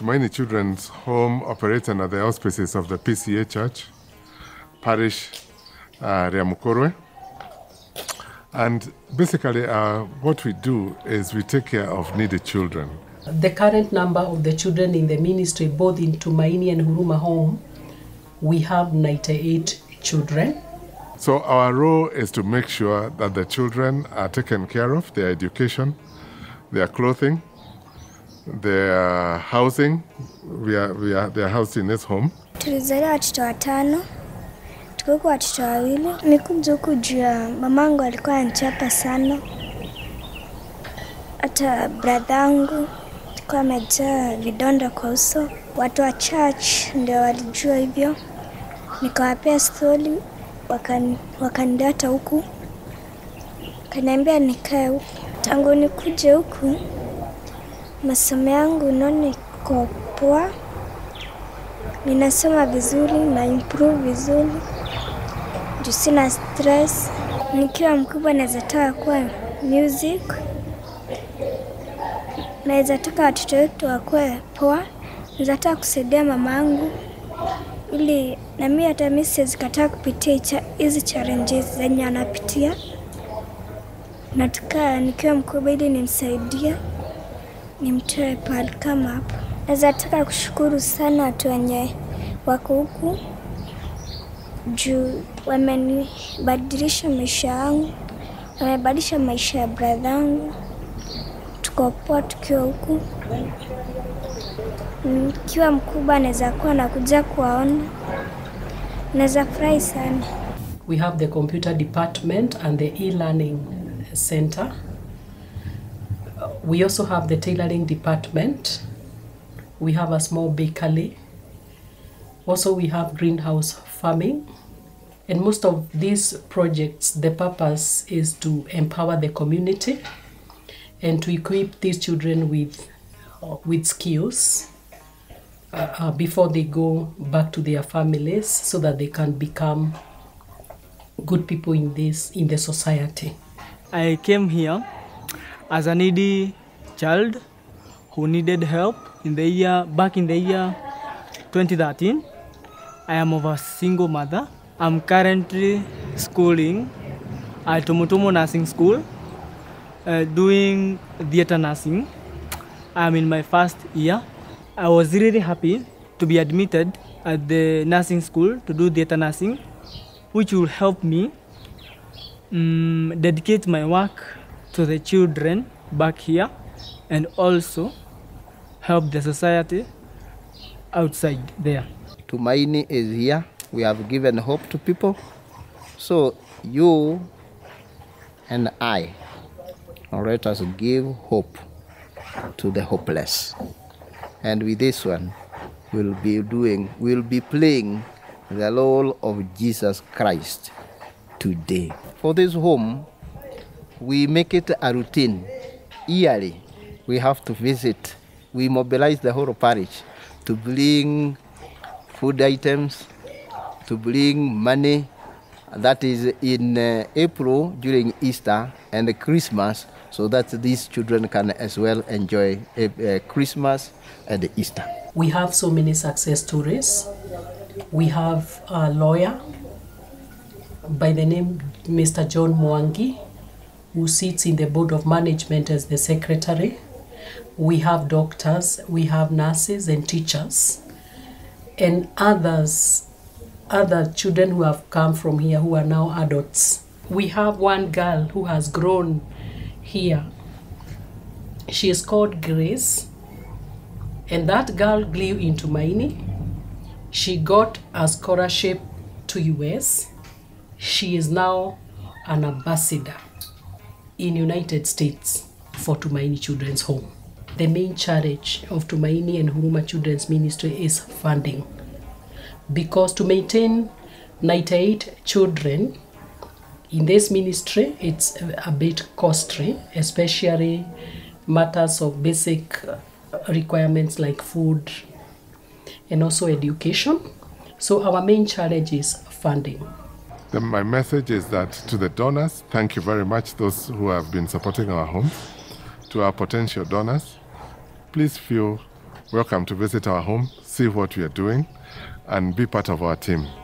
Tumaini Children's Home operates under the auspices of the PCA Church, Parish Riamukorwe. And basically what we do is we take care of needy children. The current number of the children in the ministry, both in Tumaini and Huruma Home, we have 98 children. So our role is to make sure that the children are taken care of, their education, their clothing, their housing. They are housed in this home. Tulizaliwa watoto watano. Tuko watoto wawili. Nikuja huku juu ya mamangu alikuwa anachapa sana. Hata bradangu alikuwa amejaa vidonda kwa uso. Watu wa church ndio walijua hivyo. Nikawapea stori wakanileta huku. Kaniambia nikae huku. Tangu nikuje huku masomo yangu naona iko poa. Ninasoma vizuri na improve vizuri. Juu sina stress. Nikiwa mkubwa naweza taka kuwa music. Naweza taka watoto wetu wakuwe poa. Naweza taka kusaidia mama yangu. Ili na mimi hata mimi siwezi kataa kupitia hizi challenges zenye anapitia. Nataka nikiwa mkubwa ili nimsaidie. Nimtoe pad kama hapo. Nataka kushukuru sana watu wenye wako huku juu wamenibadilisha maisha yangu, wamebadilisha maisha ya bradhangu. Tuko poa tukiwa huku. Nikiwa mkubwa naweza kuwa nakuja kuwaona. Naweza furahi sana. We have the computer department and the e-learning center. We also have the tailoring department. We have a small bakery. Also, we have greenhouse farming. And most of these projects, the purpose is to empower the community and to equip these children with skills before they go back to their families so that they can become good people in the society. I came here as a needy child who needed help back in the year 2013. I am of a single mother. I'm currently schooling at Tumutumu Nursing School, doing theater nursing. I'm in my first year. I was really happy to be admitted at the nursing school to do theater nursing, which will help me dedicate my work to the children back here and also help the society outside there. Tumaini is here. We have given hope to people. So you and I, let us give hope to the hopeless. And with this one, we'll be playing the role of Jesus Christ today. For this home, we make it a routine. Yearly, we have to visit. We mobilize the whole parish to bring food items, to bring money. That is in April during Easter and Christmas, so that these children can as well enjoy Christmas and Easter. We have so many success stories. We have a lawyer by the name Mr. John Mwangi, who sits in the board of management as the secretary. We have doctors, we have nurses and teachers, and other children who have come from here who are now adults. We have one girl who has grown here. She is called Grace, and that girl grew in Tumaini. She got a scholarship to US. She is now an ambassador in United States for Tumaini Children's Home. The main challenge of Tumaini and Huruma Children's Ministry is funding, because to maintain 98 children in this ministry, it's a bit costly, especially matters of basic requirements like food and also education. So our main challenge is funding. My message is that to the donors, thank you very much, those who have been supporting our home. To our potential donors, please feel welcome to visit our home, see what we are doing, and be part of our team.